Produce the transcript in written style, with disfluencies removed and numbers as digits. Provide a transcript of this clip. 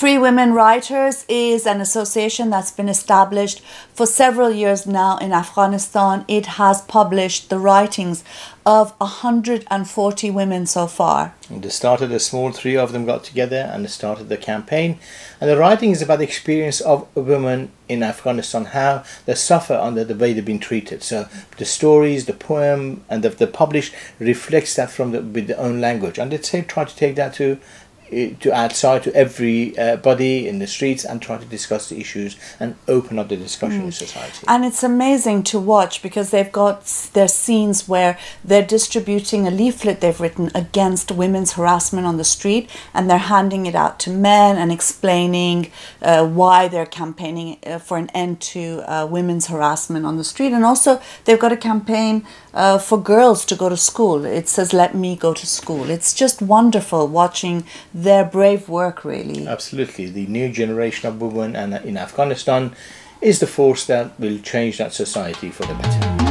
Free Women Writers is an association that's been established for several years now in Afghanistan. It has published the writings of 140 women so far. And they started a small, three of them got together and they started the campaign. And the writing is about the experience of women in Afghanistan, how they suffer under the way they've been treated. So the stories, the poem, and the published reflects that from with their own language. And they try to take that to outside, to everybody in the streets, and try to discuss the issues and open up the discussion in society. And it's amazing to watch, because they've got their scenes where they're distributing a leaflet they've written against women's harassment on the street, and they're handing it out to men and explaining why they're campaigning for an end to women's harassment on the street. And also they've got a campaign for girls to go to school. It says, "Let me go to school." It's just wonderful watching their brave work, really. Absolutely. The new generation of women in Afghanistan is the force that will change that society for the better.